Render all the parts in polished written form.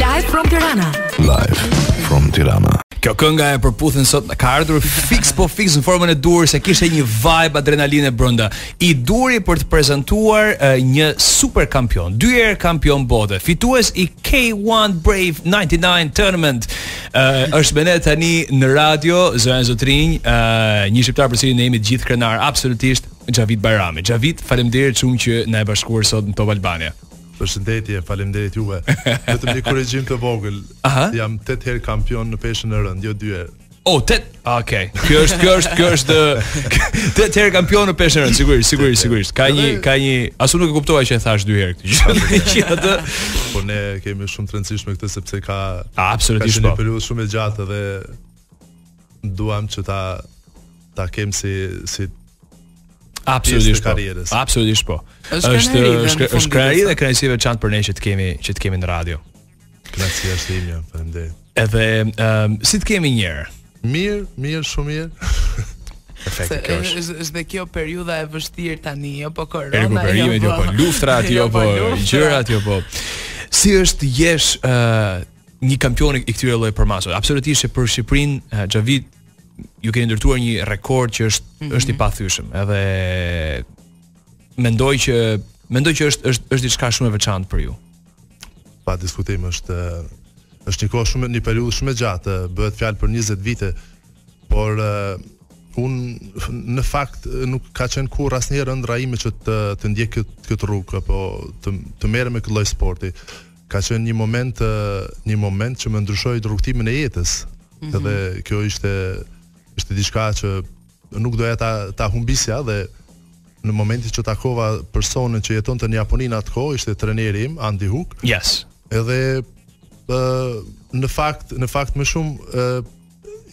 Live from Tirana. Live from Tirana. Kjo kënga e përputhen sot ka ardhur fix po fix në formën e duhur se kishte një vibe adrenalinë brenda. I duri për të prezantuar një super kampion, dyherë kampion bote, fitues I K1 Brave 99 tournament. Është me ne tani në radio Zoran Zotrinj, një shqiptar për cilin ne jemi të gjithë krenar absolutisht, Xhavit Bajrami. Xhavit, faleminderit shumë që na e bashkuar sot në Top Albania. Përshëndetje, faleminderit juve. Vetëm një korrigjim të vogël. Jam 8 herë kampion në peshën e rënd, jo 2 herë. Oh, 8. Okej. Kjo është 8 herë kampion në peshën e rënd, sigurisht. Ka një, asu nuk e kuptova që e thash 2 herë këtë gjë. Po ne kemi shumë të rëndësishme këtë sepse ka absolutisht një periudhë shumë e gjatë dhe duam që ta kem si absolutisht po. Është krenari dhe krenari si veçantë për ne që të kemi në radio. Krenari është imja, faleminderit. Edhe si të kemi njëherë? Mirë, shumë mirë. Perfekt, kjo është. Është kjo periudha e vështirë tani, jo po korona, jo po luftrat, jo po gjërat, jo po. Si është jesh një kampion I këtyre lloj përmasave? Absolutisht për Shqipërinë, Xhavit ju keni ndërtuar një rekord që është I pathyeshëm edhe mendoj që është diçka shumë e veçantë për ju. Pa diskutim, është një kohë shumë një periudhë shumë e gjatë, bëhet fjalë për 20 vite, por unë në fakt nuk ka qenë kurrë asnjëherë ëndra ime që të ndjek këtë rrugë apo të merrem me këtë lloj sporti. Ka qenë një moment që më ndryshoi rrugtimin e jetës. Edhe kjo ishte diçka që nuk doja ta humbisja dhe në momentin që takova personin që jetonte në Japoni atkohë, ishte treneri im Andy Hook. Yes. Edhe në fakt më shumë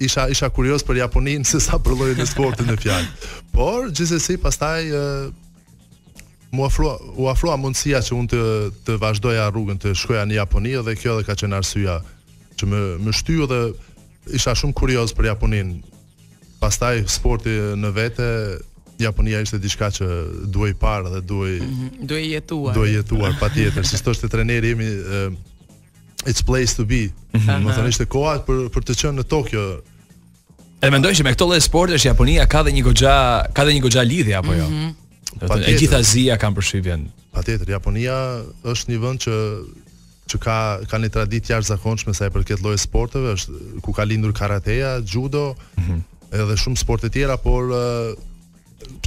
isha kurioz për Japoninë se sa për llojin e sportit në fjalë. Por gjithsesi pastaj u ofrua mundësia që unë të vazhdoja rrugën, të shkoja në Japoni dhe kjo ka qenë arsyeja që më shtyu dhe isha shumë kurioz për Japoninë. Pastaj sporti në vete, Japonia ishte diçka që duhej parë dhe duhej jetuar patjetër, siç thoshte treneri im, it's place to be. Më thënë ishte koha për të qenë në Tokyo. E mendoj që me këto lloj sportesh Japonia ka dhe një goxha lidhje apo jo? E gjithë Azia kanë përshtypjen. Patjetër, Japonia është një vend që ka një traditë jashtëzakonshme sa I përket llojeve sporteve, është ku ka lindur karateja, judo, edhe shumë sporte tjera, por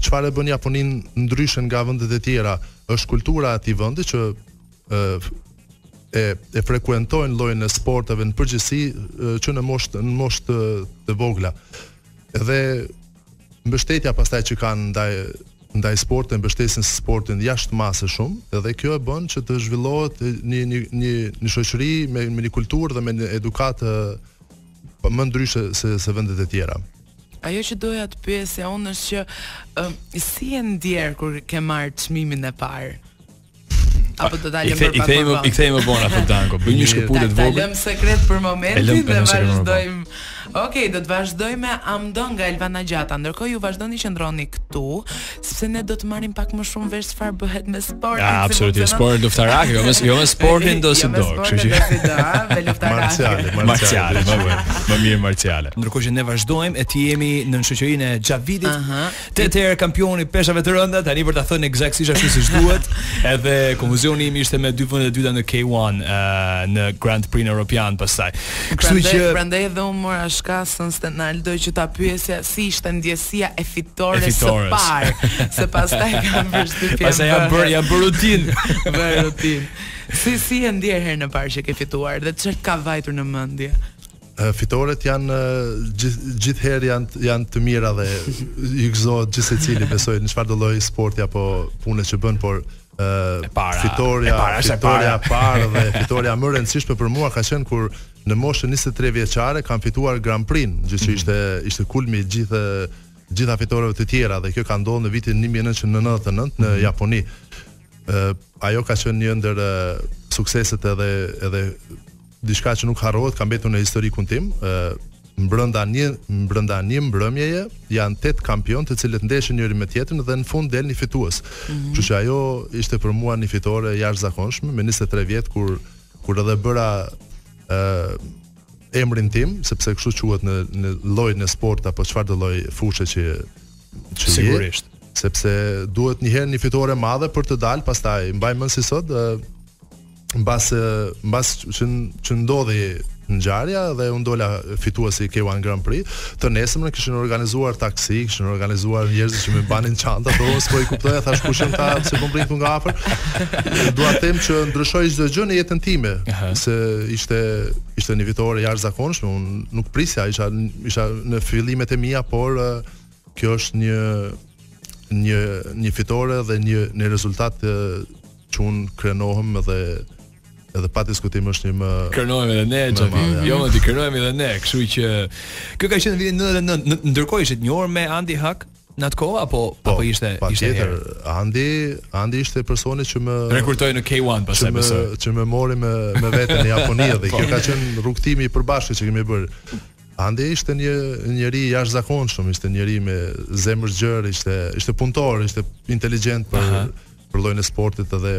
çfarë e bën Japoninë ndryshe nga vendet e tjera është kultura e atij vendi që e frekuentojnë llojin e sporteve në përgjithësi që në moshë të vogla. Edhe mbështetja pastaj që kanë ndaj sportit, mbështesin se sportin jashtë masë shumë, edhe kjo e bën që të zhvillohet një shoqëri me një kulturë dhe me një edukatë më ndryshe se vendet e tjera. Ajo që doja të pyesja unë është që si e ndjer kur ke marrë çmimin e parë? Apo do ta lëm për pak më vonë? I kthejmë më vonë atë tanko. Bëj një shkëputje të vogël. Ta lëm sekret për momentin dhe vazhdojmë. Okej, do të vazhdojmë me Amdo nga Elvana Gjata. Ndërkohë ju vazhdoni që qëndroni këtu, sepse ne do të marrim pak më shumë vesh çfarë bëhet me sportin. Absolutisht, sport luftarak, jo me sportin do si do. Kështu që marciale, më mirë marciale. Ndërkohë që ne vazhdojmë e ti jemi në shoqërinë e Xhavitit, tetër kampioni peshave të rënda, tani për ta thënë eksaktësisht ashtu siç duhet, edhe Komuzioni imi ishte me 2 vende të dyta në K1 në Grand Prix Europian pastaj. Kështu që prandaj edhe unë mora shkasën Stenaldo që ta pyesja si ishte ndjesia e fitores së parë, se pastaj kam vështirë. Pastaj ja bër rutinë, Si e ndjer herën e parë që ke fituar dhe çfarë ka vajtur në mendje? Fitoret janë gjithherë janë të mira dhe I gëzohet gjithsecili besoj në çfarëdo lloj sporti apo pune që bën, por fitoria parë dhe fitoria më rëndësishme për mua ka qenë kur në moshën 23 vjeçare kam fituar Grand Prix-n, gjë që ishte kulmi I gjitha fitoreve të tjera dhe kjo ka ndodhur në vitin 1999 në Japoni. Ajo ka qenë një ndër sukseset edhe diçka që nuk harrohet, ka mbetur në historikun tim. Mbrënda një mbrëmjeje janë 8 kampion të cilët ndeshin njëri me tjetrin dhe në fund del një fitues. Kështu që ajo ishte për mua një fitore jashtëzakonshme me 23 vjet kur kur edhe bëra emrin tim, sepse kështu quhet në llojin e sport apo çfarë do lloj fushë që sigurisht, sepse duhet një herë një fitore madhe për të dalë, pastaj mbaj mend si sot, mbas që ndodhi ngjarja dhe u ndola fituesi K1 Grand Prix, të nesërmën kishin organizuar taksi, kishin organizuar njerëz që më banin çanta, po s'po i kuptoja, thash kush janë ta, pse po mbrit nga afër. Dua të them që ndryshoi çdo gjë në jetën time, se ishte një fitore jashtëzakonshme, unë nuk prisja, isha në fillimet e mia, por kjo është një fitore dhe një rezultat që unë krenohem edhe pa diskutim është një më... Kërnojme dhe ne, Xhavit, jo më t'i kërnojme dhe ne, kështu që... Kjo ka qenë në vitin 99, ndërkohë ishte njohur me Andy Hook në atë kohë, apo ishte herë? Po, patjetër, Andy ishte personi që më... Rekurtoj në K1, pastaj besoj. Që më mori me veten në Japoni, dhe kjo ka qenë rrugtimi i përbashkët që kemi bërë. Andy ishte një njeri jashtëzakonshëm, ishte njeri me zemër gjerë, ishte punëtor, ishte inteligjent për llojin e sportit edhe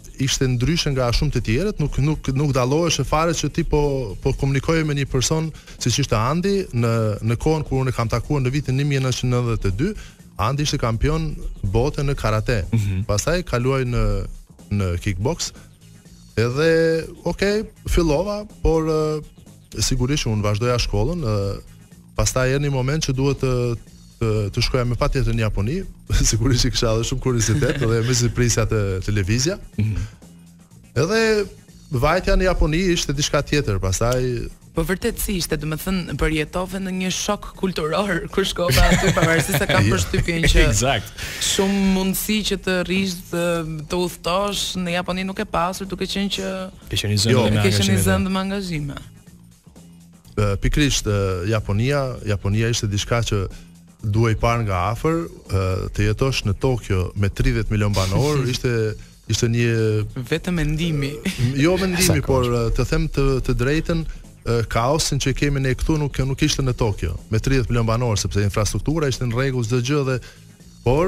ishte ndryshe nga shumë të tjerët, nuk dalloheshe fare që ti po komunikoje me një person siç ishte Andy në kohën kur unë e kam takuar në vitin 1992, Andy ishte kampion bote në karate. Pastaj kaluaj në kickbox. Edhe okay, fillova, por sigurisht unë vazhdoja shkollën. Pastaj erdhi një moment që duhet të shkoja me patjetër në Japoni, sigurisht që kisha edhe shumë kuriozitet edhe me surprizë atë televizia. Edhe vajtja në Japoni ishte diçka tjetër, pastaj po vërtet si ishte, domethënë përjetove në një shok kulturor kur shkova aty, pavarësisht se kam përshtypjen që shumë mundësi që të rrish të udhtosh në Japoni nuk e pasur, duke qenë që kishin zënë me angazhime. Pikërisht Japonia ishte diçka që duhej parë nga afër, të jetosh në Tokyo me 30 milion banor, ishte një vetëm mendimi. Jo mendimi, por të them të drejtën, kaosin që kemi ne këtu nuk ishte në Tokyo me 30 milion banor, sepse infrastruktura ishte në rregull çdo gjë dhe por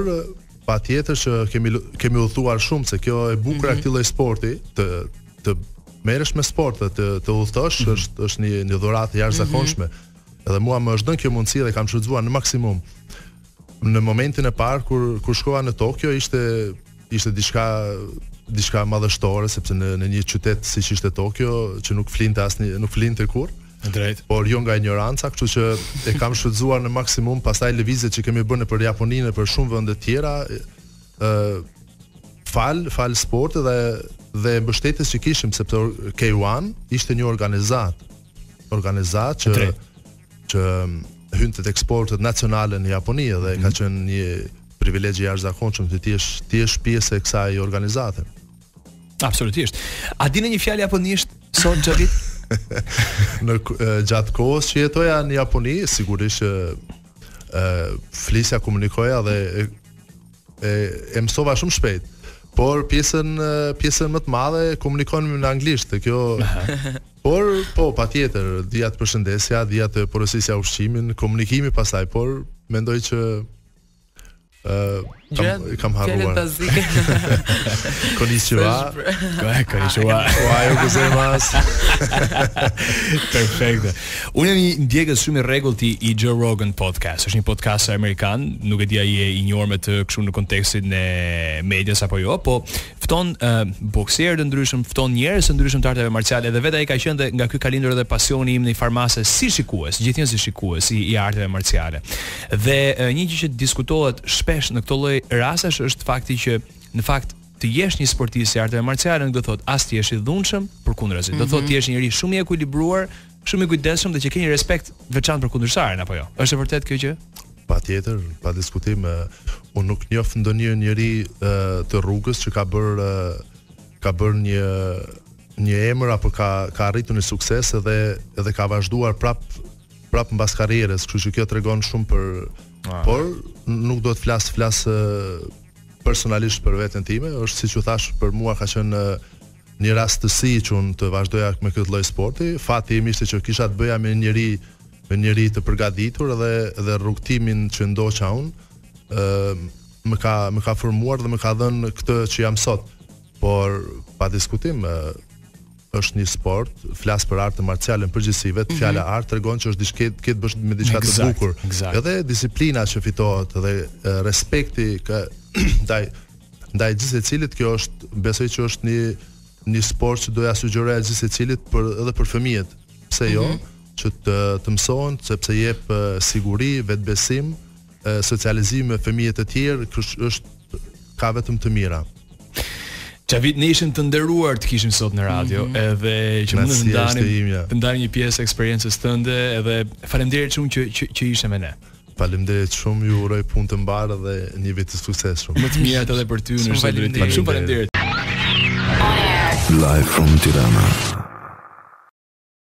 patjetër që kemi udhëtuar shumë, se kjo e bukur e këtij lloji sporti, të merresh me sport dhe të udhëtosh është një dhuratë jashtëzakonshme. Edhe mua më është dhënë kjo mundësi dhe kam shfrytzuar në maksimum. Në momentin e parë kur shkova në Tokyo ishte diçka madhështore, sepse në një qytet siç ishte Tokyo që nuk flinte kurrë. Drejt. Por jo nga ignoranca, kështu që e kam shfrytzuar në maksimum, pastaj lëvizjet që kemi bërë për Japoninë, për shumë vende tjera, fal sport dhe mbështetjes që kishim, sepse K1 ishte një organizatë që hynte tek sportet nacionale në Japoni dhe ka qenë një privilegj i jashtëzakonshëm që ti jesh pjesë e kësaj organizate. Absolutisht. A dini një fjalë japonisht sot, Xhavit? Gjatë kohës që jetoja në Japoni, sigurisht flisja, komunikoja dhe e mësova shumë shpejt. Por pjesën më të madhe komunikonim në anglisht, kjo. Por po, patjetër, dia të përshëndesja, dia të porosisja ushqimin, komunikimi pastaj, por mendoj që kam harruar. Konnichiwa. Konnichiwa. Ohayou gozaimasu. Perfekte. Unë jam një ndjekës shumë i rregullt i Joe Rogan podcast. Është një podcast amerikan, nuk e di a je i njohur me të kështu në kontekstin e medias apo jo, po fton bokserë të ndryshëm, fton njerëz të ndryshëm të arteve marciale dhe vetë ai ka qenë dhe nga ky kalendër dhe pasioni im në farmase si shikues, gjithnjë si shikues i arteve marciale. Dhe një gjë që diskutohet shpesh në këto lloj rasesh është fakti që në fakt të jesh një sportist i arteve marciale nuk do thotë as ti jesh i dhunshëm, përkundrazi. Do thotë ti jesh njëri shumë i ekuilibruar, shumë i kujdesshëm dhe që ke një respekt veçantë për kundërshtarin apo jo. Është e vërtetë kjo gjë? Patjetër, pa diskutim, unë nuk njoh ndonjë njeri të rrugës që ka bërë një emër apo ka arritur një sukses edhe ka vazhduar prap mbas karrierës, kështu që kjo tregon shumë për. Por nuk do të flas personalisht për veten time, është siç u thash, për mua ka qenë një rastësi që unë të vazhdoja me këtë lloj sporti. Fati im ishte që kisha të bëja me njëri të përgatitur dhe rrugtimin që ndoqa unë më ka formuar dhe më ka dhënë këtë që jam sot. Por pa diskutim është një sport, flas për artën marciale në përgjithësi, vetë fjala art tregon që është diçka bësh me diçka të bukur. Edhe disiplina që fitohet dhe respekti ndaj gjithë secilit, kjo është, besoj që është një sport që doja sugjeroja gjithë secilit edhe për fëmijët. Pse jo, që të mësohen, sepse jep siguri, vetbesim, socializim me fëmijët e tjerë, ka vetëm të mira. Xhavit, ne ishim të nderuar të kishim sot në radio, edhe që mund të ndanim një pjesë eksperiencës tënde, edhe faleminderit shumë që ishe me ne. Faleminderit shumë, ju uroj punë të mbarë dhe një vit të suksesshëm. Më të mirat edhe për ty, në çdo drejtim. Shumë faleminderit. Live from Tirana.